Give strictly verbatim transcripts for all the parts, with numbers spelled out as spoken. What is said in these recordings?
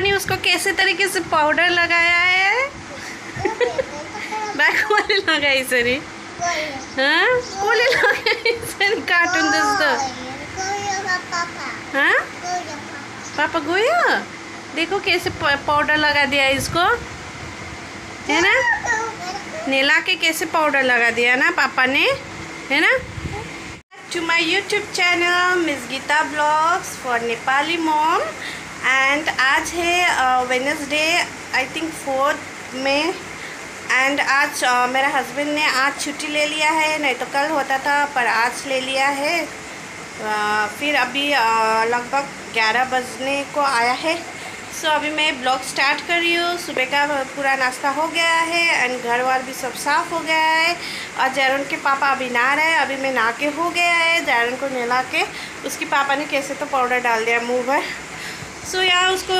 पानी उसको कैसे तरीके से पाउडर लगाया है। बैक वाले लगाई सरी, हाँ कोले लगाई सरी कार्टून दोस्तों। हाँ पापा गोया, देखो कैसे पाउडर लगा दिया इसको, है ना, नेला के कैसे पाउडर लगा दिया ना पापा ने, है ना। To my YouTube channel miss Geeta blogs for Nepali mom. And आज है वेडनेसडे, आई थिंक फोर्थ में। एंड आज uh, मेरा हस्बैंड ने आज छुट्टी ले लिया है, नहीं तो कल होता था पर आज ले लिया है। uh, फिर अभी uh, लगभग ग्यारह बजने को आया है। सो so, अभी मैं ब्लॉग स्टार्ट कर रही हूँ। सुबह का पूरा नाश्ता हो गया है एंड घर वार भी सब साफ़ हो गया है। और जैरन के पापा अभी नहा रहे हैं, अभी मैं नहा के हो गया है। जैरन को नहला के उसके पापा ने कैसे तो पाउडर डाल दिया मुँह पर। सो so, यहाँ उसको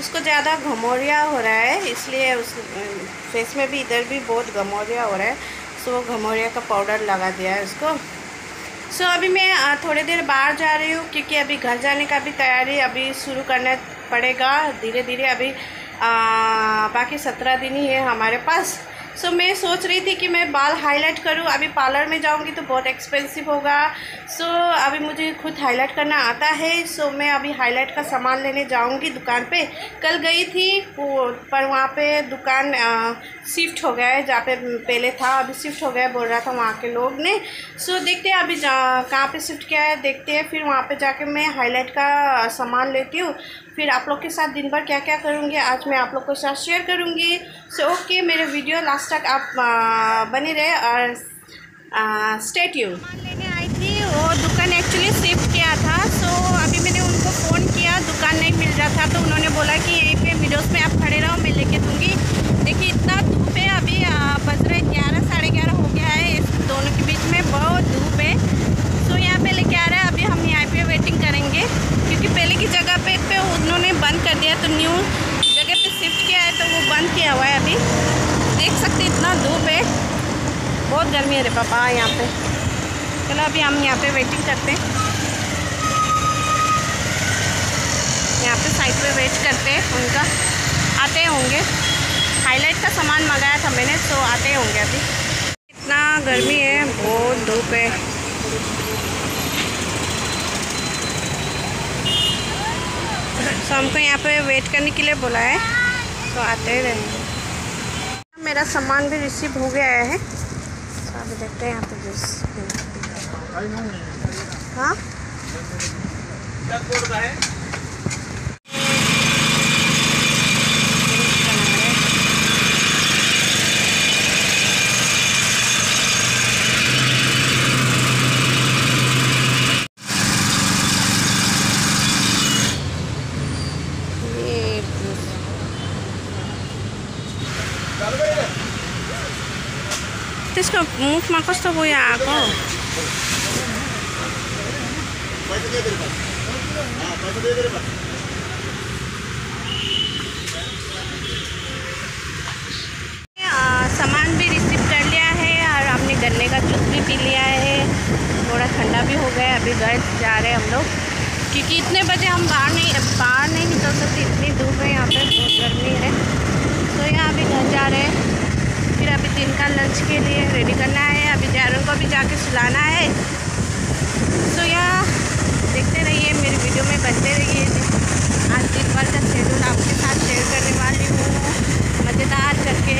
उसको ज़्यादा घमौरिया हो रहा है, इसलिए उस फेस में भी इधर भी बहुत घमौरिया हो रहा है। सो so, वो घमौरिया का पाउडर लगा दिया है उसको। सो so, अभी मैं थोड़ी देर बाहर जा रही हूँ, क्योंकि अभी घर जाने का भी तैयारी अभी शुरू करना पड़ेगा धीरे धीरे। अभी आ, बाकी सत्रह दिन ही है हमारे पास। सो so, मैं सोच रही थी कि मैं बाल हाईलाइट करूँ। अभी पार्लर में जाऊँगी तो बहुत एक्सपेंसिव होगा। सो so, अभी मुझे खुद हाईलाइट करना आता है। सो so, मैं अभी हाईलाइट का सामान लेने जाऊँगी दुकान पे। कल गई थी पर वहाँ पे दुकान आ, शिफ्ट हो गया है, जहाँ पे पहले था अभी शिफ्ट हो गया बोल रहा था वहाँ के लोग ने। सो so, देखते हैं अभी कहाँ पर शिफ्ट किया है, देखते हैं। फिर वहाँ पर जाके मैं हाईलाइट का सामान लेती हूँ, फिर आप लोग के साथ दिन भर क्या क्या करूँगी आज मैं आप लोग के साथ शेयर करूँगी। सो so, ओके okay, मेरे वीडियो लास्ट तक आप आ, बने रहे और स्टे ट्यून। सामान लेने आई थी, वो दुकान एक्चुअली शिफ्ट किया था। सो so, अभी मैंने उनको फ़ोन किया, दुकान नहीं मिल रहा था, तो उन्होंने बोला कि यहीं पे विडोज़ में आप खड़े रहो मैं लेके दूँगी। देखिए इतना धूप है, अभी बज रहे ग्यारह साढ़े ग्यारह हो गया है, इस दोनों के बीच में बहुत धूप है। सो so, यहाँ पे लेके आ रहा है, अभी हम यहाँ पे वेटिंग करेंगे, क्योंकि पहले की जगह पे पे उन्होंने बंद कर दिया, तो न्यू जगह पे शिफ्ट किया है, तो वो बंद किया हुआ है। अभी देख सकते इतना धूप है, बहुत गर्मी है रे पापा यहाँ पे। चलो अभी हम यहाँ पे वेटिंग करते हैं, यहाँ पे साइड पे वेट करते हैं उनका। आते होंगे, हाईलाइट का सामान मंगाया था मैंने, तो आते होंगे। अभी इतना गर्मी है, बहुत धूप है। तो हमको यहाँ पे वेट करने के लिए बोला है, तो आते ही रहेंगे। मेरा सामान भी रिसीव हो गया है, तो अभी देखते हैं यहाँ पे जूस। हाँ त्यसको मुखमा कस्तो गयो आको। सामान भी रिसीव कर लिया है और हमने गन्ने का जूस भी पी लिया है, थोड़ा ठंडा भी हो गया। अभी घर जा रहे हैं हम लोग, क्योंकि इतने बजे हम बाहर नहीं बाहर नहीं निकल सकते, इतनी धूप है यहाँ पे, बहुत गर्मी है। तो यहाँ अभी घर जा रहे हैं, फिर अभी दिन का लंच के लिए रेडी करना है। अभी जैरन को भी जाके सुलाना है। तो यहाँ देखते रहिए, मेरी वीडियो में बनते रहिए। आज दिन भर का शेड्यूल आपके साथ शेयर करने वाली हूँ, मज़ेदार करके।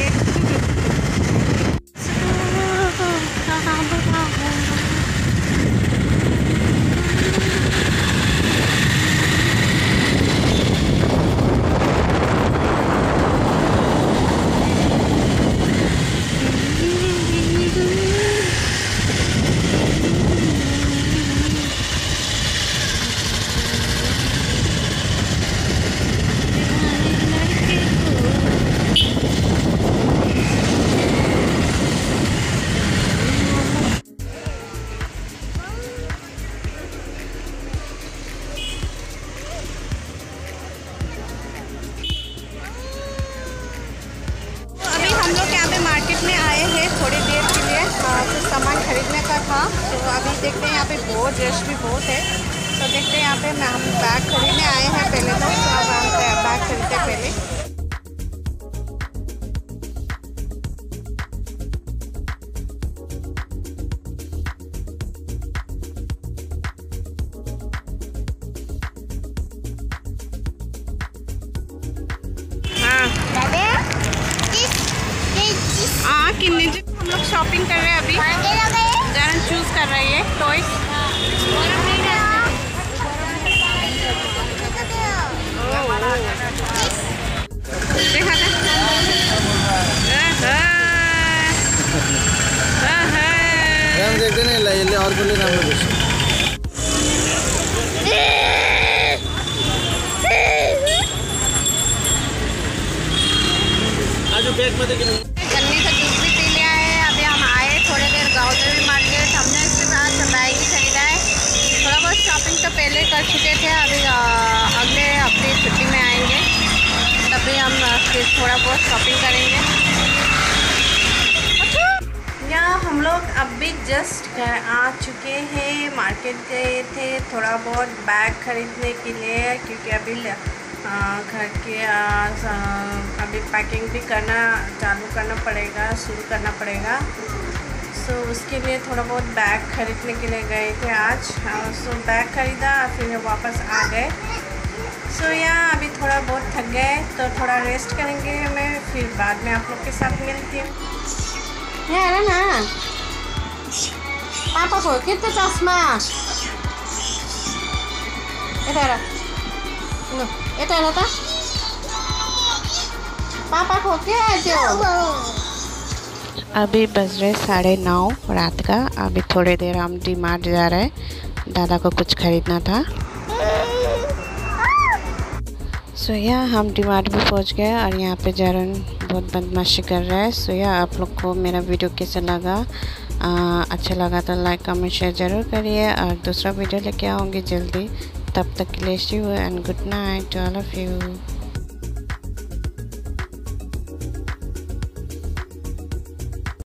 सामान खरीदने का था, तो अभी देखते हैं यहाँ पे बहुत रश भी बहुत है। तो देखते हैं यहाँ पे मैं हम बैग खरीदने आए हैं पहले तो अब हम बैग खरीदते पहले। हाँ किन्ने जी हम लोग शॉपिंग कर रहे हैं अभी। जारन चूज कर रही है टॉयज। देखा हम देखते नहीं लाइले और बोले ना हम लोग बैग में देखिए पहले कर चुके थे, अभी अगले हफ्ते छुट्टी में आएंगे तभी हम फिर थोड़ा बहुत शॉपिंग करेंगे। अच्छा यहाँ हम लोग अभी जस्ट घर आ चुके हैं, मार्केट गए थे थोड़ा बहुत बैग खरीदने के लिए क्योंकि अभी घर के अभी पैकिंग भी करना चालू करना पड़ेगा, शुरू करना पड़ेगा, तो उसके लिए थोड़ा बहुत बैग खरीदने के लिए गए थे आज। सो बैग ख़रीदा फिर वापस आ गए। सो यहाँ अभी थोड़ा बहुत थक गए तो थोड़ा रेस्ट करेंगे, मैं फिर बाद में आप लोग के साथ मिलती हूँ। पापा को कितना चश्मा इतना पापा को क्या है। अभी बज रहे साढ़े नौ रात का। अभी थोड़ी देर हम डी मार्ट जा रहे हैं, दादा को कुछ ख़रीदना था। सो यहाँ हम डी मार्ट भी पहुँच गए और यहाँ पे जारन बहुत बदमाशी कर रहा है। सो यहाँ आप लोग को मेरा वीडियो कैसा लगा, आ, अच्छा लगा तो लाइक कमेंट शेयर ज़रूर करिए और दूसरा वीडियो लेके आऊँगी जल्दी। तब तक के लिए see you and good night to all of you.